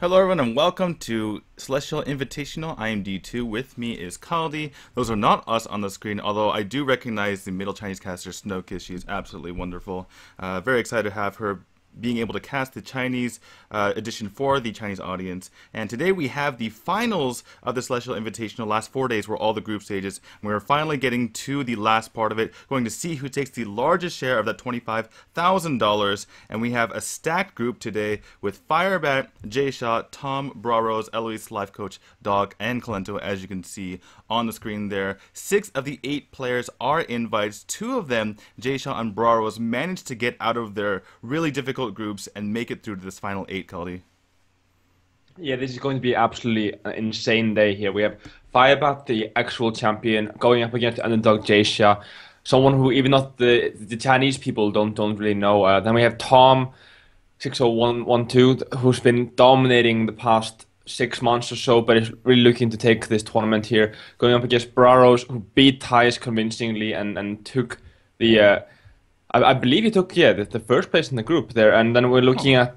Hello everyone and welcome to Celestial Invitational. I am D2. With me is Kaldi. Those are not us on the screen, although I do recognize the middle Chinese caster Snowkiss. She is absolutely wonderful. Very excited to have her being able to cast the Chinese edition for the Chinese audience. And today we have the finals of the Celestial Invitational. Last 4 days were all the group stages. And we're finally getting to the last part of it. Going to see who takes the largest share of that $25,000. And we have a stacked group today with Firebat, J-Shaw, Tom, Braros, Eloise, Lifecoach, Dog, and Kolento, as you can see on the screen there. 6 of the 8 players are invites. 2 of them, J-Shaw and Braros, managed to get out of their really difficult groups and make it through to this final 8, Kaldi. Yeah, this is going to be absolutely an insane day here. We have Firebat, the actual champion, going up against underdog Jasia, someone who even not the Chinese people don't really know. Then we have Tom, 60112, who's been dominating the past 6 months or so, but is really looking to take this tournament here. Going up against Braros, who beat Thijs convincingly and took the... I believe he took the first place in the group there, and then we're looking at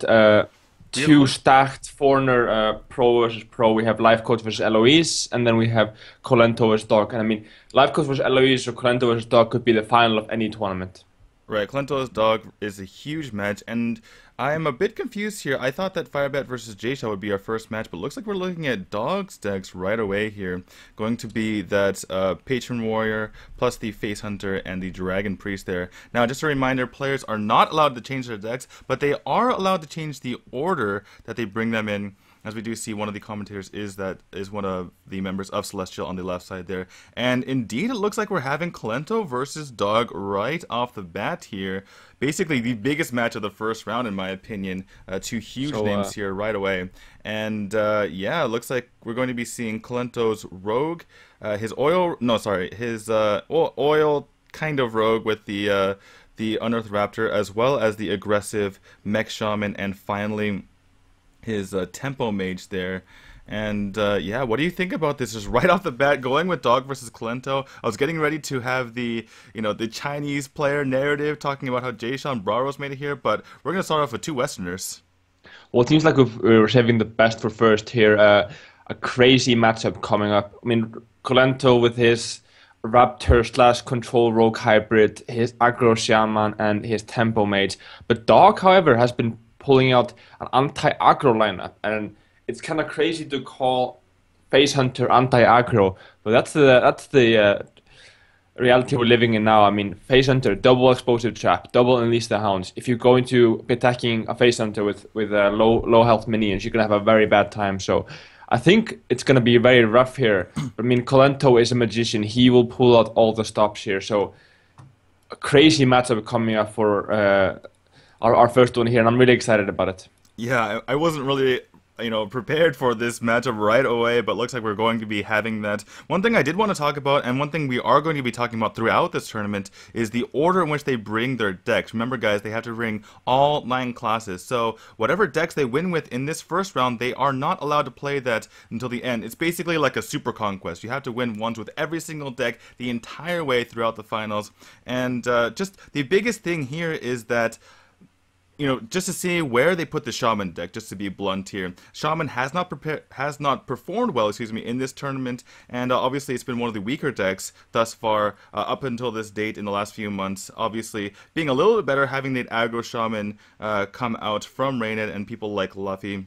2 stacked foreigner pro versus pro. We have Lifecoach versus Eloise, and then we have Kolento versus Dog. And I mean, Lifecoach versus Eloise or Kolento versus Dog could be the final of any tournament. Right, Kolento versus Dog is a huge match, and I'm a bit confused here. I thought that Firebat versus J-Shaw would be our first match, but looks like we're looking at Dog stacks right away here. Going to be that Patron Warrior, plus the Face Hunter and the Dragon Priest there. Now, just a reminder, players are not allowed to change their decks, but they are allowed to change the order that they bring them in. As we do see, one of the commentators is one of the members of Celestial on the left side there. And indeed, it looks like we're having Kolento versus Dog right off the bat here. Basically, the biggest match of the first round, in my opinion. 2 huge names here right away. And yeah, it looks like we're going to be seeing Kolento's Rogue, his oil kind of Rogue with the Unearthed Raptor, as well as the aggressive Mech Shaman, and finally his tempo mage there. And yeah, what do you think about this? Just right off the bat, going with Dog versus Kolento. I was getting ready to have the, you know, the Chinese player narrative talking about how J-Shaw and Braros made it here, but we're gonna start off with 2 Westerners. Well, it seems like we're saving the best for first here. A crazy matchup coming up. I mean, Kolento with his Raptor / Control Rogue hybrid, his Aggro Shaman, and his tempo mage. But Dog, however, has been pulling out an anti-aggro lineup, and it's kind of crazy to call Face Hunter anti-aggro, but that's the reality we're living in now. I mean, Face Hunter, double explosive trap, double unleash the hounds. If you're going to be attacking a Face Hunter with low health minions, you're gonna have a very bad time. So I think it's gonna be very rough here. I mean, Kolento is a magician; he will pull out all the stops here. So a crazy matchup coming up for Our first one here, and I'm really excited about it. Yeah, I wasn't really, you know, prepared for this matchup right away, but looks like we're going to be having that. One thing I did want to talk about, and one thing we are going to be talking about throughout this tournament, is the order in which they bring their decks. Remember, guys, they have to bring all 9 classes, so whatever decks they win with in this first round, they are not allowed to play that until the end. It's basically like a super conquest. You have to win ones with every single deck the entire way throughout the finals. And just the biggest thing here is that, you know, just to see where they put the Shaman deck, just to be blunt here. Shaman has not performed well, in this tournament, and obviously it's been one of the weaker decks thus far up until this date in the last few months. Obviously, being a little bit better, having the Aggro Shaman come out from Rainet and people like Luffy.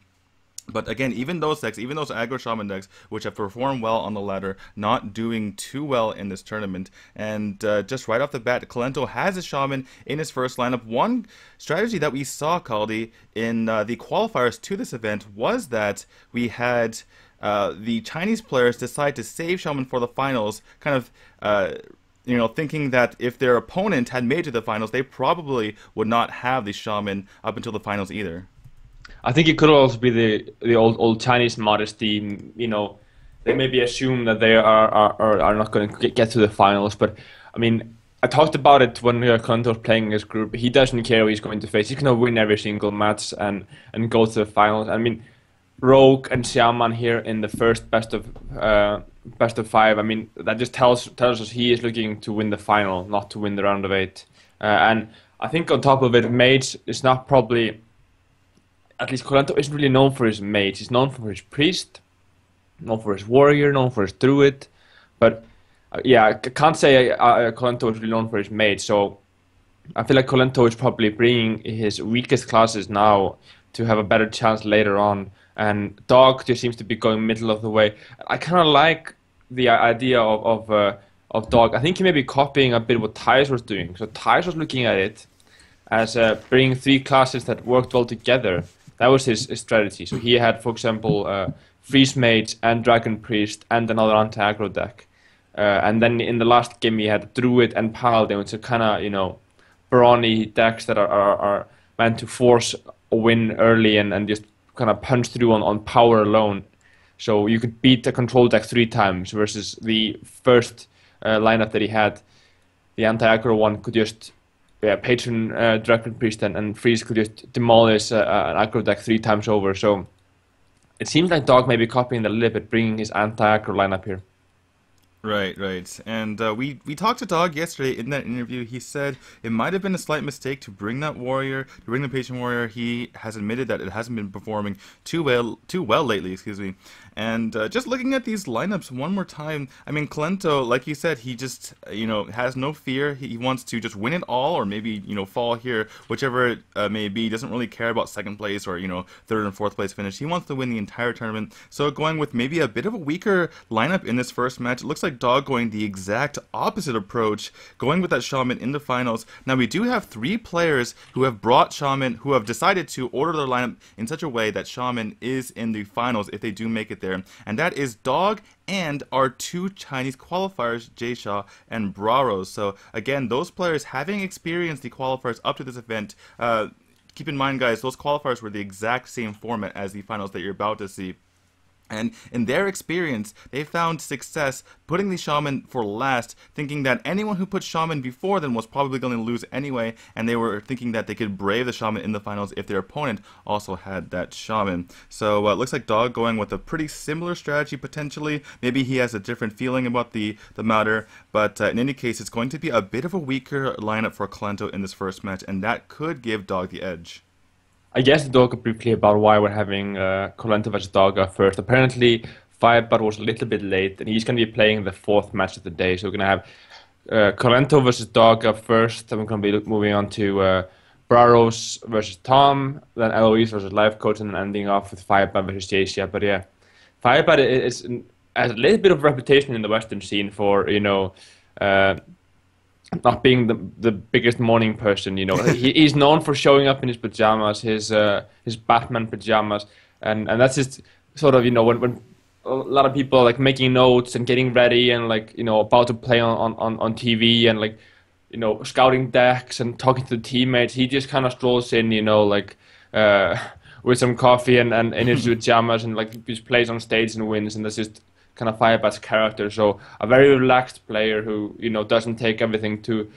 But again, even those decks, even those Aggro Shaman decks, which have performed well on the ladder, not doing too well in this tournament. And just right off the bat, Kolento has a Shaman in his first lineup. One strategy that we saw, Kaldi, in the qualifiers to this event was that we had the Chinese players decide to save Shaman for the finals, kind of... you know, thinking that if their opponent had made it to the finals, they probably would not have the Shaman up until the finals either. I think it could also be the old Chinese modesty. You know, they maybe assume that they are not going to get to the finals. But I mean, I talked about it when Kolento was playing his group. He doesn't care who he's going to face. He's going to win every single match and go to the finals. I mean, Rogue and Shaman here in the first best of 5. I mean, that just tells us he is looking to win the final, not to win the round of 8. And I think on top of it, Mage is not probably at least Kolento isn't really known for his mage. He's known for his priest, known for his warrior, known for his druid. But yeah, I can't say Kolento is really known for his mage. So I feel like Kolento is probably bringing his weakest classes now to have a better chance later on. And Dog just seems to be going middle of the way. I kind of like the idea of Dog. I think he may be copying a bit what Thijs was doing. So Thijs was looking at it as bringing three classes that worked well together. That was his strategy. So he had, for example, Freeze Mage and Dragon Priest and another anti-aggro deck. And then in the last game he had Druid and Paladin, which are kind of, you know, brawny decks that are meant to force a win early and just kind of punch through on power alone. So you could beat a control deck three times versus the first lineup that he had. The anti-aggro one could just, yeah, Patron, Dragon Priest and Freeze could just demolish an aggro deck three times over. So it seems like Dog may be copying a little bit, bringing his anti-aggro lineup here. Right, right. And we talked to Dog yesterday in that interview. He said it might have been a slight mistake to bring that warrior, to bring the patient warrior. He has admitted that it hasn't been performing too well lately, excuse me. And just looking at these lineups one more time, I mean, Kolento, like you said, he just, you know, has no fear. He wants to just win it all, or maybe, you know, fall here, whichever it may be. He doesn't really care about second place or, you know, third and fourth place finish. He wants to win the entire tournament. So going with maybe a bit of a weaker lineup in this first match, it looks like Dog going the exact opposite approach, going with that shaman in the finals. Now we do have three players who have brought shaman, who have decided to order their lineup in such a way that shaman is in the finals if they do make it there, and that is Dog and our two Chinese qualifiers, J-Shaw and Braros. So again, those players having experienced the qualifiers up to this event. Keep in mind, guys, those qualifiers were the exact same format as the finals that you're about to see. And in their experience, they found success putting the shaman for last, thinking that anyone who put shaman before them was probably going to lose anyway, and they were thinking that they could brave the shaman in the finals if their opponent also had that shaman. So it looks like Dog going with a pretty similar strategy potentially. Maybe he has a different feeling about the matter, but in any case, it's going to be a bit of a weaker lineup for Kolento in this first match, and that could give Dog the edge. I guess the talk briefly about why we're having Kolento vs Dog first. Apparently, Firebat was a little bit late, and he's going to be playing the fourth match of the day. So we're going to have Kolento vs Dog first, and we're going to be moving on to Braros vs Tom, then Eloise vs Lifecoach, and then ending off with Firebat vs Jasia. But yeah, Firebat has a little bit of reputation in the Western scene for, you know, not being the biggest morning person, you know. He's known for showing up in his pajamas, his Batman pajamas, and that's just sort of, you know, when a lot of people are like making notes and getting ready and like, you know, about to play on TV and like, you know, scouting decks and talking to the teammates. He just kind of strolls in, you know, like with some coffee and in his pajamas and like just plays on stage and wins, and that's just kind of Firebat's character. So a very relaxed player who, you know, doesn't take everything too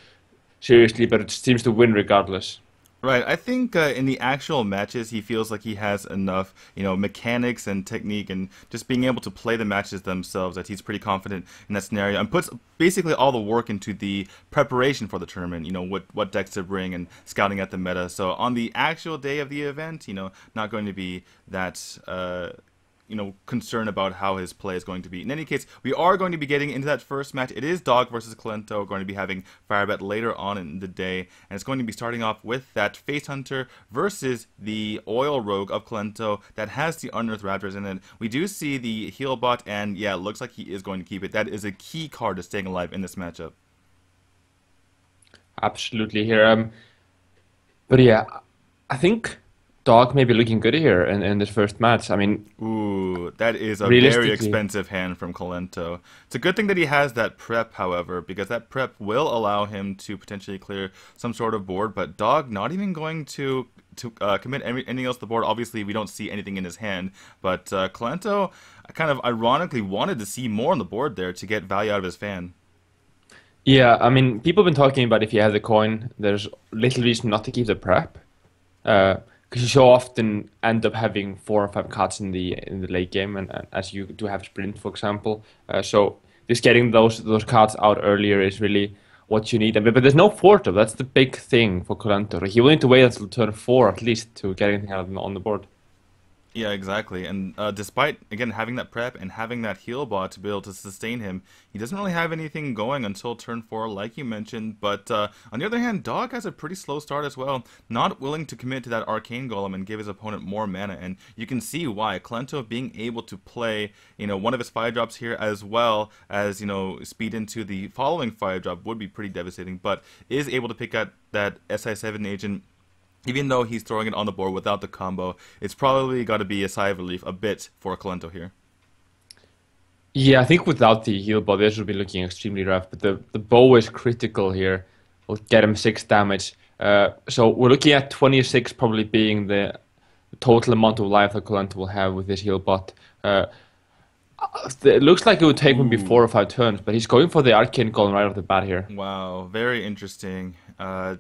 seriously, but it seems to win regardless. Right, I think in the actual matches, he feels like he has enough, you know, mechanics and technique and just being able to play the matches themselves that he's pretty confident in that scenario and puts basically all the work into the preparation for the tournament, you know, what decks to bring and scouting at the meta. So on the actual day of the event, you know, not going to be that you know, concern about how his play is going to be. In any case, we are going to be getting into that first match. It is Dog versus Kolento. We're going to be having Firebat later on in the day, and it's going to be starting off with that Face Hunter versus the Oil Rogue of Kolento that has the Unearthed Raptors in it. We do see the heal bot, and yeah, it looks like he is going to keep it. That is a key card to staying alive in this matchup. Absolutely here. But yeah, I think Dog may be looking good here in this first match. I mean, ooh, that is a very expensive hand from Kolento. It's a good thing that he has that prep, however, because that prep will allow him to potentially clear some sort of board. But Dog not even going to commit anything else to the board. Obviously, we don't see anything in his hand, but Kolento kind of ironically wanted to see more on the board there to get value out of his fan. Yeah, I mean, people have been talking about if you have the coin, there's little reason not to keep the prep. Because you so often end up having 4 or 5 cards in the late game, and as you do have sprint, for example, so just getting those cards out earlier is really what you need. But there's no 4-drop. That's the big thing for Kolento. He will need to wait until turn 4 at least to get anything out on the board. Yeah, exactly. And despite, again, having that prep and having that heal bot to be able to sustain him, he doesn't really have anything going until turn 4, like you mentioned. But on the other hand, Dog has a pretty slow start as well, not willing to commit to that Arcane Golem and give his opponent more mana. And you can see why. Kolento being able to play, you know, one of his fire drops here as well as, you know, speed into the following fire drop would be pretty devastating, but is able to pick out that SI7 agent. Even though he's throwing it on the board without the combo, it's probably got to be a sigh of relief a bit for Kolento here. Yeah, I think without the heal bot, this would be looking extremely rough. But the bow is critical here. We'll get him 6 damage. So we're looking at 26 probably being the total amount of life that Kolento will have with this heal bot. It looks like it would take maybe 4 or 5 turns, but he's going for the Arcane Golem right off the bat here. Wow, very interesting.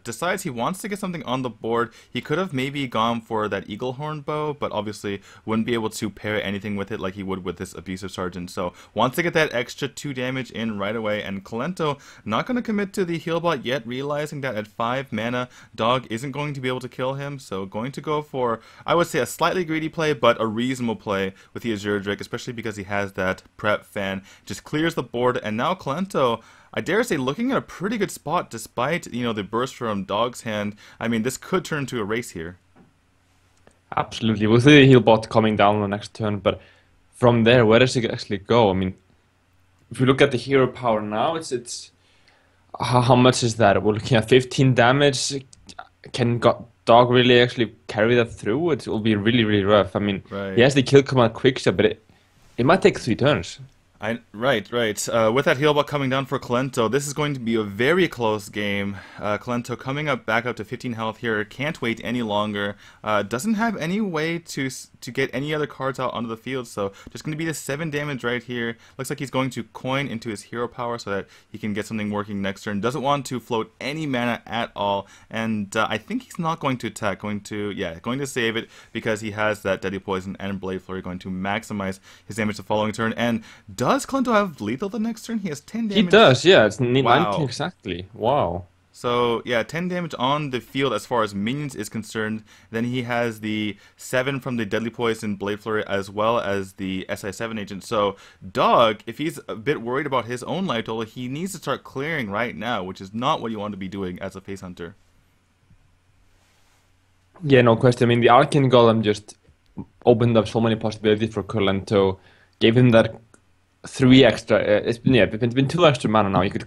Decides he wants to get something on the board. He could have maybe gone for that Eagle Horn bow, but obviously wouldn't be able to pair anything with it like he would with this Abusive Sergeant. So wants to get that extra 2 damage in right away, and Kolento not going to commit to the heal bot yet, realizing that at 5 mana, Dog isn't going to be able to kill him. So going to go for, I would say, a slightly greedy play, but a reasonable play with the Azure Drake, especially because he has that prep fan, just clears the board. And now Kolento, I dare say, looking at a pretty good spot despite, you know, the burst from Dog's hand. I mean, this could turn into a race here. Absolutely. We'll see the heal bot coming down on the next turn, but from there, where does it actually go? I mean, if we look at the hero power now, it's how much is that? We're looking at 15 damage. Can Dog really actually carry that through? It will be really, really rough. I mean, right. He has the kill command quick shot, but it might take 3 turns. Right. With that heal bot coming down for Kolento, this is going to be a very close game. Kolento coming up back up to 15 health here. Can't wait any longer. Doesn't have any way to get any other cards out onto the field, so just going to be the 7 damage right here. Looks like he's going to coin into his hero power so that he can get something working next turn. Doesn't want to float any mana at all, and I think he's not going to attack. Going to save it because he has that Deadly Poison and Blade Flurry going to maximize his damage the following turn. And does Kolento have lethal the next turn? He has 10 damage. He does, yeah. It's 19 exactly. Wow. So, yeah, 10 damage on the field as far as minions is concerned. Then he has the 7 from the Deadly Poison, Blade Flurry, as well as the SI7 agent. So, Dog, if he's a bit worried about his own life total, he needs to start clearing right now, which is not what you want to be doing as a face hunter. Yeah, no question. I mean, the Arcane Golem just opened up so many possibilities for Kolento, gave him that 3 extra, it's been 2 extra mana now. But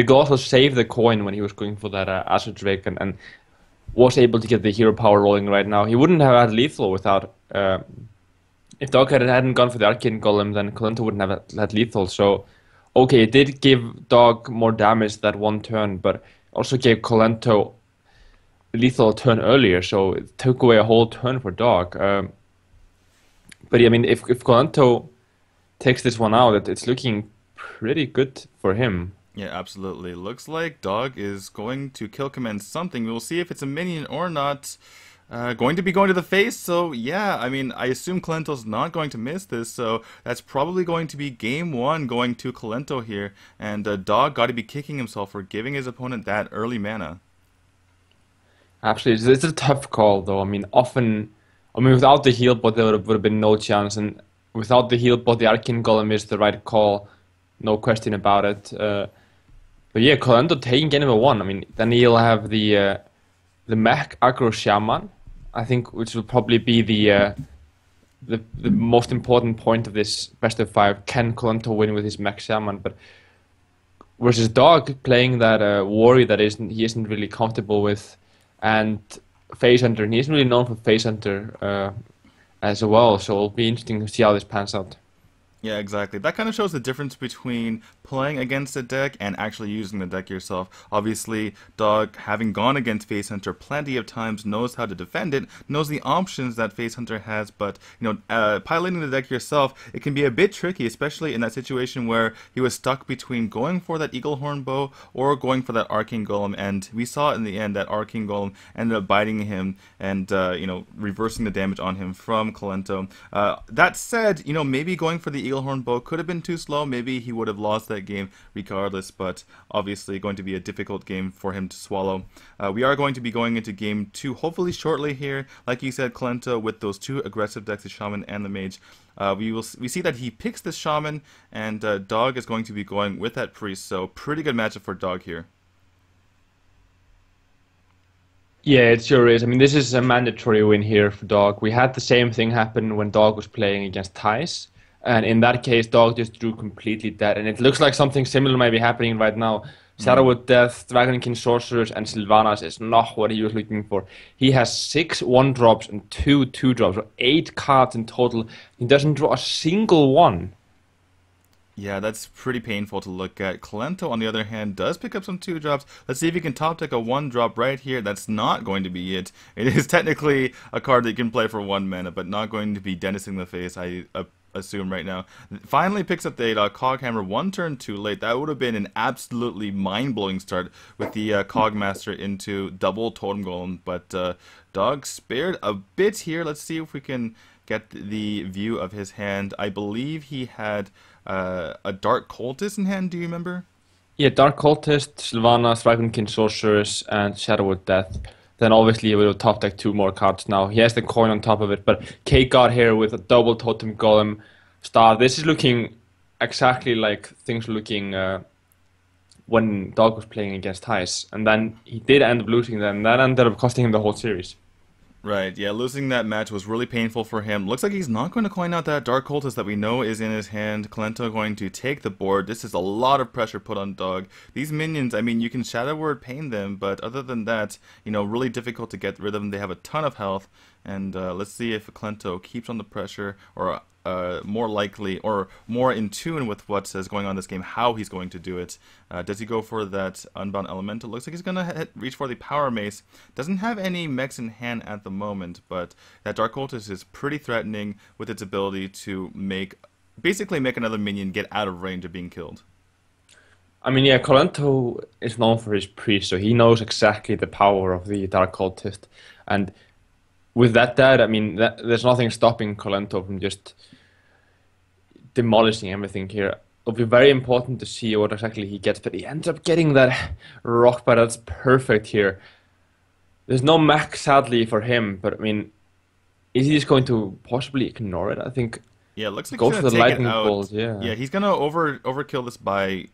he could also save the coin when he was going for that Azure Drake and was able to get the hero power rolling right now. He wouldn't have had lethal without, if Dog hadn't gone for the Arcane Golem, then Kolento wouldn't have had lethal. So, okay, it did give Dog more damage that one turn, but also gave Kolento lethal a turn earlier, so it took away a whole turn for Dog. But yeah, I mean, if Kolento takes this one out, it's looking pretty good for him. Yeah, absolutely. Looks like Dog is going to kill command something. We'll see if it's a minion or not. Going to be going to the face, so yeah, I mean, I assume Kolento's not going to miss this, so that's probably going to be game 1 going to Kolento here, and Dog got to be kicking himself for giving his opponent that early mana. Absolutely. It's a tough call, though. I mean, without the heal bot, there would have been no chance, and without the heal bot, the Arcane Golem is the right call, no question about it. But yeah, Kolento taking game number 1. I mean, then he'll have the mech aggro shaman, I think, which will probably be the most important point of this best of 5. Can Kolento win with his mech shaman? But versus Dog playing that warrior that he isn't really comfortable with, and face hunter. And he isn't really known for face hunter. As well, so it'll be interesting to see how this pans out. Yeah, exactly. That kind of shows the difference between playing against a deck and actually using the deck yourself. Obviously, Dog, having gone against Face Hunter plenty of times, knows how to defend it, knows the options that Face Hunter has, but, you know, piloting the deck yourself, it can be a bit tricky, especially in that situation where he was stuck between going for that Eagle Horn bow or going for that Arcane Golem, and we saw in the end that Arcane Golem ended up biting him and, you know, reversing the damage on him from Kolento. That said, you know, maybe going for the Eagle Eelhorn bow could have been too slow. Maybe he would have lost that game regardless, but obviously going to be a difficult game for him to swallow. We are going to be going into game 2 hopefully shortly here. Like you said, Kolento with those two aggressive decks, the Shaman and the Mage. We see that he picks the Shaman, and Dog is going to be going with that Priest, so pretty good matchup for Dog here. Yeah, it sure is. I mean, this is a mandatory win here for Dog. We had the same thing happen when Dog was playing against Thijs, and in that case, Dog just drew completely dead, and it looks like something similar might be happening right now. Shadowwood Death, Dragonkin Sorcerers, and Sylvanas is not what he was looking for. He has 6 1-drops and 2 2-drops, or 8 cards in total. He doesn't draw a single one. Yeah, that's pretty painful to look at. Kolento, on the other hand, does pick up some 2-drops. Let's see if he can top deck a 1-drop right here. That's not going to be it. It is technically a card that you can play for 1 mana, but not going to be Denizing the Face, I assume, right now. Finally picks up the 8-0 Cog Hammer, 1 turn too late. That would have been an absolutely mind-blowing start with the Cogmaster into double Totem Golem, but Dog spared a bit here. Let's see if we can get the view of his hand. I believe he had a Dark Cultist in hand, do you remember? Yeah, Dark Cultist, Sylvanas, Dragonkin Sorceress, and Shadowwood Death. Then obviously he will top deck 2 more cards now. He has the coin on top of it, but K-God here with a double Totem Golem star. This is looking exactly like things were looking when Dog was playing against Thijs, and then he did end up losing them, and that ended up costing him the whole series. Right, yeah, losing that match was really painful for him. Looks like he's not going to coin out that Dark Cultist that we know is in his hand. Kolento going to take the board. This is a lot of pressure put on Dog. These minions, I mean, you can Shadow Word Pain them, but other than that, you know, really difficult to get rid of them. They have a ton of health, and let's see if Kolento keeps on the pressure, or more likely, or more in tune with what is going on in this game, how he's going to do it. Does he go for that Unbound Elemental? Looks like he's going to reach for the Power Mace. Doesn't have any mechs in hand at the moment, but that Dark Cultist is pretty threatening with its ability to basically make another minion get out of range of being killed. I mean, yeah, Kolento is known for his priest, so he knows exactly the power of the Dark Cultist, and with that dead, I mean, there's nothing stopping Kolento from just demolishing everything here. It'll be very important to see what exactly he gets, but he ends up getting that rock, but that's perfect here. There's no mech, sadly, for him, but I mean, is he just going to possibly ignore it? I think. Yeah, it looks like he's going to take it out. Yeah. Yeah, he's going to overkill this by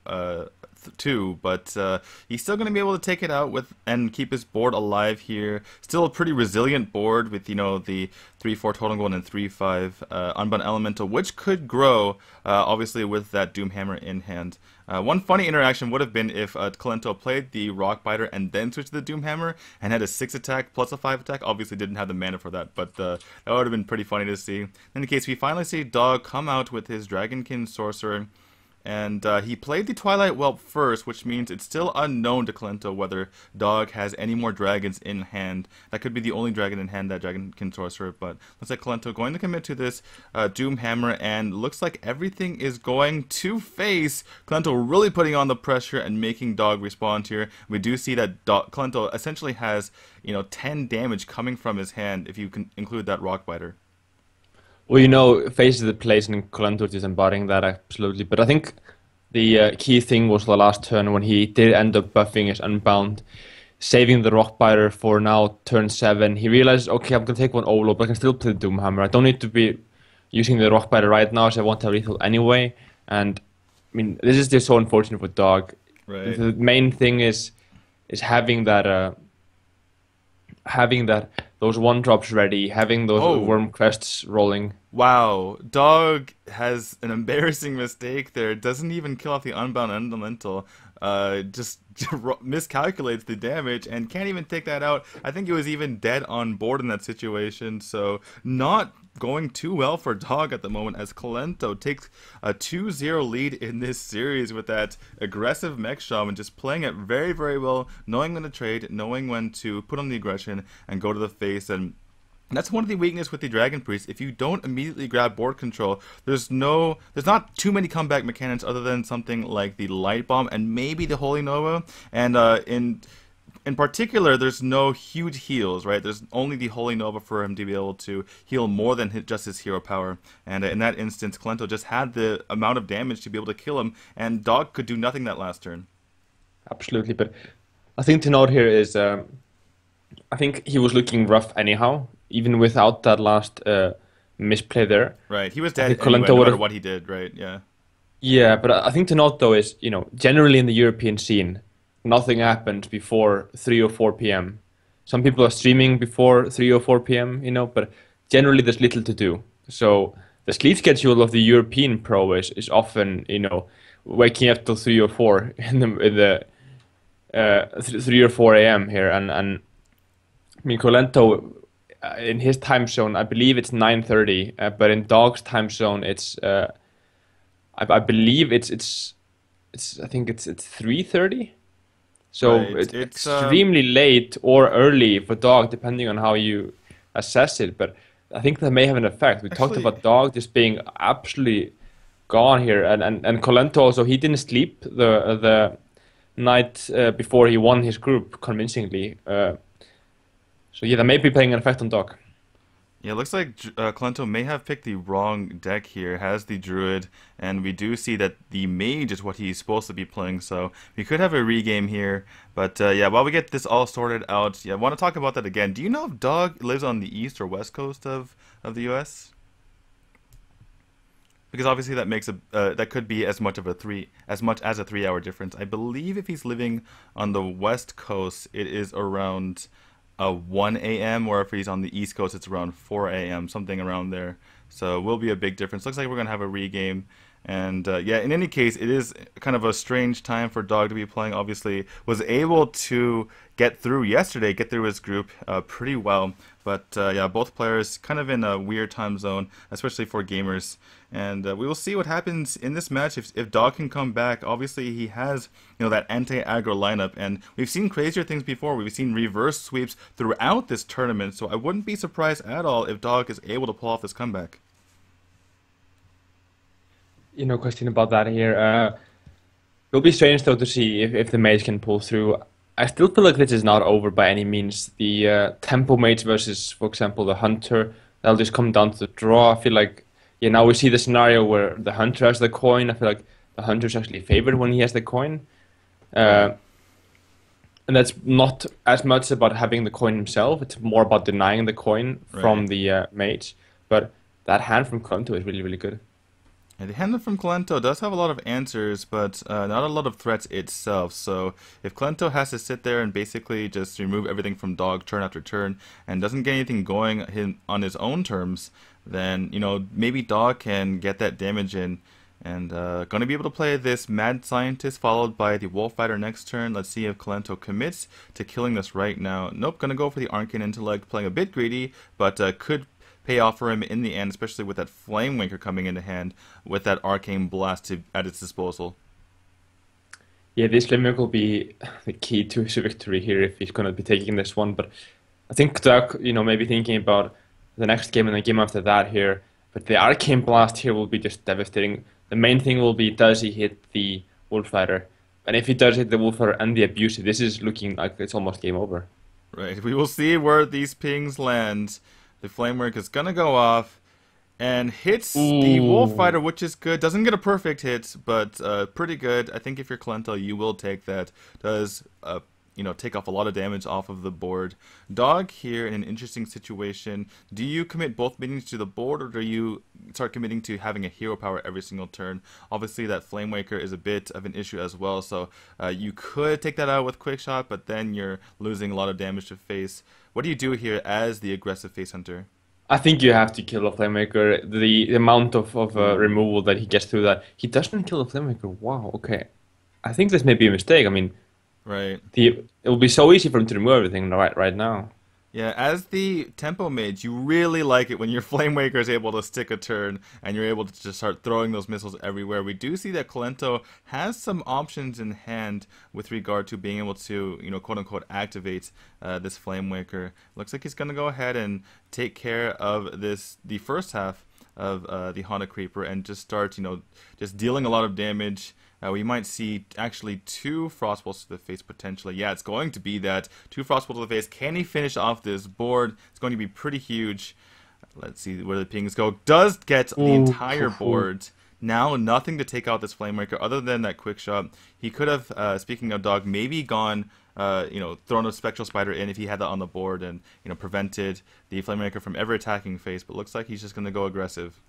2, but he's still going to be able to take it out with and keep his board alive here. Still a pretty resilient board with, you know, the 3-4 Totem Golem and 3-5 Unbound Elemental, which could grow, obviously, with that Doomhammer in hand. One funny interaction would have been if Kolento played the Rock Biter and then switched to the Doomhammer and had a 6 attack plus a 5 attack. Obviously didn't have the mana for that, but that would have been pretty funny to see. In any case, we finally see Dog come out with his Dragonkin Sorcerer. And he played the Twilight Whelp first, which means it's still unknown to Kolento whether Dog has any more dragons in hand. That could be the only dragon in hand, that Dragonkin Sorcerer. But looks like Kolento going to commit to this Doomhammer, and looks like everything is going to face. Kolento really putting on the pressure and making Dog respond here. We do see that Kolento essentially has, you know, 10 damage coming from his hand if you can include that Rock Biter. Well, you know, Face of the Place and Kolento is embodying that absolutely, but I think the key thing was the last turn when he did end up buffing his Unbound, saving the Rockbiter for now turn 7. He realized, okay, I'm going to take one overload, but I can still play the Doomhammer. I don't need to be using the Rockbiter right now, so I won't have lethal anyway. And, I mean, this is just so unfortunate for Dog. Right. The main thing is having that those 1-drops ready, having those worm quests rolling. Wow, Dog has an embarrassing mistake there. Doesn't even kill off the Unbound Elemental. Just miscalculates the damage and can't even take that out. I think he was even dead on board in that situation, so not going too well for Dog at the moment, as Kolento takes a 2-0 lead in this series with that aggressive mech shaman, just playing it very, very well, knowing when to trade, knowing when to put on the aggression and go to the face. And that's one of the weaknesses with the Dragon Priest. If you don't immediately grab board control, there's not too many comeback mechanics other than something like the Light Bomb and maybe the Holy Nova. And in In particular, there's no huge heals, right? There's only the Holy Nova for him to be able to heal more than just his hero power. And in that instance, Kolento just had the amount of damage to be able to kill him, and Dog could do nothing that last turn. Absolutely, but I think to note here is, I think he was looking rough anyhow, even without that last misplay there. Right, he was dead anyway, no matter what he did, right? Yeah. Yeah, but I think to note though is, you know, generally in the European scene, nothing happens before 3 or 4 p.m. Some people are streaming before 3 or 4 p.m., you know, but generally there's little to do. So the sleep schedule of the European pro is often, you know, waking up till 3 or 4 in the 3 or 4 a.m. here, and I mean, Kolento, in his time zone, I believe it's 9:30, but in Dog's time zone, it's I think it's 3:30. So right. it's extremely late or early for Dog, depending on how you assess it. But I think that may have an effect. We talked about Dog just being absolutely gone here, and Kolento also, he didn't sleep the night before he won his group convincingly. So yeah, that may be playing an effect on Dog. Yeah, it looks like Kolento may have picked the wrong deck here, has the Druid, and we do see that the Mage is what he's supposed to be playing, so we could have a regame here, but yeah, while we get this all sorted out, yeah, I want to talk about that again. Do you know if Dog lives on the east or west coast of the US? Because obviously that makes a that could be as much as a 3-hour difference. I believe if he's living on the west coast, it is around 1 a.m. or if he's on the East Coast, it's around 4 a.m. something around there. So it will be a big difference. Looks like we're gonna have a regame, and yeah. In any case, it is kind of a strange time for Dog to be playing. Obviously, was able to get through yesterday, get through his group pretty well. But yeah, both players kind of in a weird time zone, especially for gamers. And we will see what happens in this match if Dog can come back. Obviously, he has, you know, that anti-aggro lineup, and we've seen crazier things before. We've seen reverse sweeps throughout this tournament, so I wouldn't be surprised at all if Dog is able to pull off this comeback. You know, question about that here. It'll be strange though to see if the Mage can pull through. I still feel like this is not over by any means. The Tempo Mage versus, for example, the Hunter, that'll just come down to the draw. I feel like, yeah, now we see the scenario where the Hunter has the coin. I feel like the Hunter is actually favored when he has the coin. And that's not as much about having the coin himself. It's more about denying the coin from the Mage. But that hand from Kolento is really, really good. And the hand from Kolento does have a lot of answers, but not a lot of threats itself. So if Kolento has to sit there and basically just remove everything from Dog turn after turn and doesn't get anything going on his own terms, then, you know, maybe Dog can get that damage in. And going to be able to play this Mad Scientist followed by the Wolf Fighter next turn. Let's see if Kolento commits to killing this right now. Nope, going to go for the Arcane Intellect, playing a bit greedy, but could pay off for him in the end, especially with that Flame Winker coming into hand with that Arcane Blast at its disposal. Yeah, this Flame Winker will be the key to his victory here if he's going to be taking this one. But I think Dog, you know, maybe thinking about the next game and the game after that here. But the Arcane Blast here will be just devastating. The main thing will be, does he hit the Wolf Fighter? And if he does hit the Wolf Fighter and the Abusive, this is looking like it's almost game over. Right, we will see where these pings land. The Flame Work is going to go off and hits the Wolf Fighter, which is good. Doesn't get a perfect hit, but pretty good. I think if you're Kolento, you will take that. Does, you know, take off a lot of damage off of the board. Dog here in an interesting situation. Do you commit both minions to the board, or do you start committing to having a hero power every single turn? Obviously, that Flame Waker is a bit of an issue as well, so you could take that out with Quick Shot, but then you're losing a lot of damage to face. What do you do here as the aggressive face hunter? I think you have to kill a Flame Waker. The amount of removal that he gets through that. He doesn't kill a Flame Waker. Wow, okay. I think this may be a mistake. I mean, right. It will be so easy for him to remove everything right now. Yeah, as the Tempo Mage, you really like it when your Flame Waker is able to stick a turn and you're able to just start throwing those missiles everywhere. We do see that Kolento has some options in hand with regard to being able to, you know, quote-unquote activate this Flame Waker. Looks like he's going to go ahead and take care of this, the first half of the Haunted Creeper, and just start, you know, just dealing a lot of damage. We might see actually 2 frostballs to the face potentially. Yeah, it's going to be that. 2 frostballs to the face. Can he finish off this board? It's going to be pretty huge. Let's see where the pings go. Does get the entire board. Now, nothing to take out this Flame Raker other than that quick shot. He could have, speaking of Dog, maybe gone, thrown a Spectral Spider in if he had that on the board and, prevented the Flame Raker from ever attacking face. But looks like he's just going to go aggressive.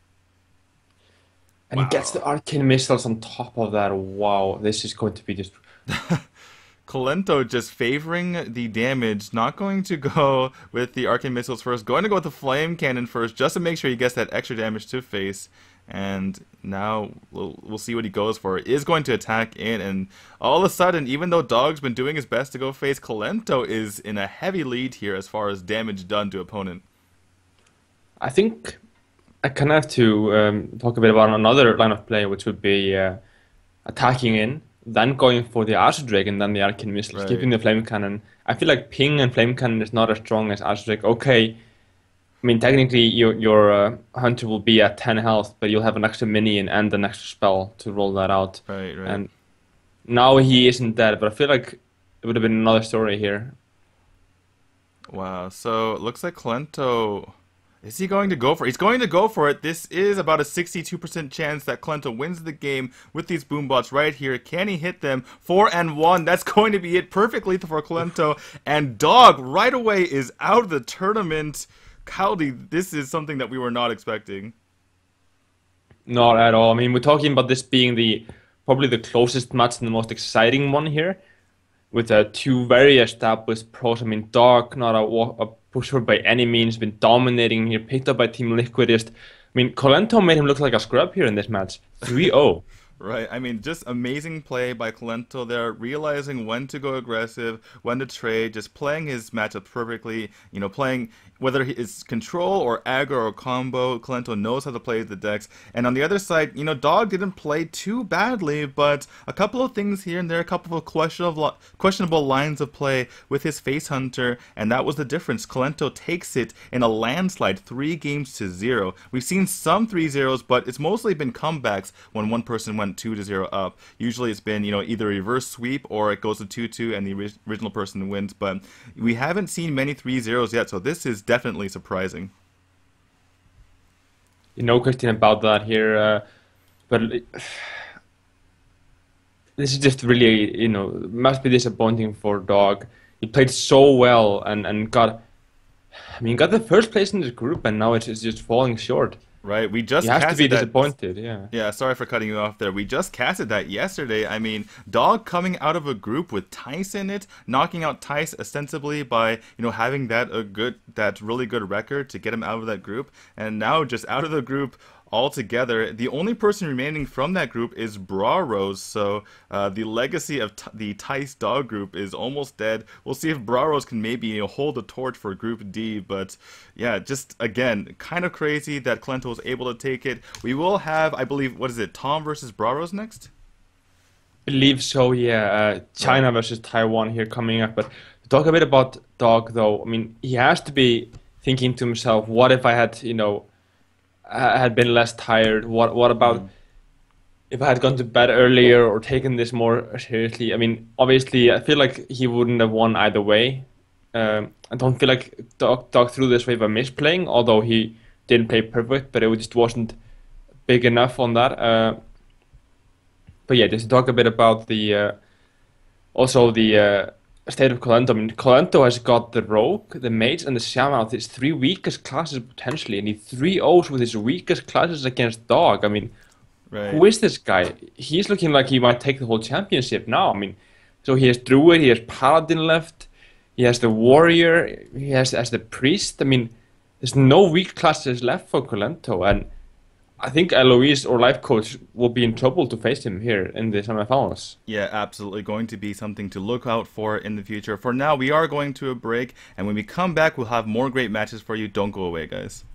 And he gets the Arcane Missiles on top of that. Wow, this is going to be just... Kolento just favoring the damage, not going to go with the Arcane Missiles first, going to go with the Flame Cannon first, just to make sure he gets that extra damage to face. And now we'll see what he goes for. Is going to attack in, and all of a sudden, even though Dog's been doing his best to go face, Kolento is in a heavy lead here as far as damage done to opponent. I think I kind of have to talk a bit about another line of play, which would be attacking in, then going for the Azure Drake and then the Arcane Missiles, skipping the Flame Cannon. I feel like Ping and Flame Cannon is not as strong as Azure Drake. Okay, I mean, technically your Hunter will be at 10 health, but you'll have an extra minion and an extra spell to roll that out. Right. And now he isn't dead, but I feel like it would have been another story here. Wow, so it looks like Kolento... Is he going to go for it? He's going to go for it. This is about a 62% chance that Kolento wins the game with these boombots right here. Can he hit them? 4 and 1. That's going to be it perfectly for Kolento. And Dog right away is out of the tournament. Kaldi, this is something that we were not expecting. Not at all. I mean, we're talking about this being the probably the closest match and the most exciting one here, with two very established pros. I mean, Dog, not a pusher by any means, been dominating here, picked up by Team Liquidist. I mean, Kolento made him look like a scrub here in this match. 3-0. Right, I mean, just amazing play by Kolento there, realizing when to go aggressive, when to trade, just playing his matchup perfectly, playing whether it's control or aggro or combo. Kolento knows how to play the decks. And on the other side, Dog didn't play too badly, but a couple of things here and there, a couple of questionable lines of play with his Face Hunter, and that was the difference. Kolento takes it in a landslide, 3 games to 0. We've seen some 3-0s, but it's mostly been comebacks when one person went 2-0 up. Usually it's been, either reverse sweep or it goes to 2-2 and the original person wins, but we haven't seen many 3-0s yet, so this is definitely surprising. No question about that here, but this is just really, must be disappointing for Dog. He played so well and got the first place in the group, and now it's just falling short. Right, we just have to be disappointed. Yeah, sorry for cutting you off there. We just casted that yesterday. I mean, Dog coming out of a group with Thijs in it, knocking out Thijs ostensibly by having that really good record to get him out of that group, and now just out of the group altogether. The only person remaining from that group is Braros, so the legacy of the Thijs Dog group is almost dead. We'll see if Braros can maybe hold the torch for Group D, but yeah, just again, kind of crazy that Kolento was able to take it. We will have, I believe, what is it, Tom versus Braros next? I believe so, yeah. China versus Taiwan here coming up, but to talk a bit about Dog though, I mean, he has to be thinking to himself, what if I had, had been less tired, what about if I had gone to bed earlier or taken this more seriously? I mean, obviously I feel like he wouldn't have won either way. I don't feel like Dog threw this way by misplaying, although he didn't play perfect, but it just wasn't big enough on that. But yeah, just to talk a bit about the state of Kolento. I mean, Kolento has got the Rogue, the Mage, and the Shaman, his 3 weakest classes potentially, and he 3-0s with his weakest classes against Dog. I mean, who is this guy? He's looking like he might take the whole championship now. I mean, so he has Druid, he has Paladin left, he has the Warrior, he has the Priest. I mean, there's no weak classes left for Kolento, and I think Eloise or Lifecoach will be in trouble to face him here in the semifinals. Yeah, absolutely. Going to be something to look out for in the future. For now, we are going to a break, and when we come back, we'll have more great matches for you. Don't go away, guys.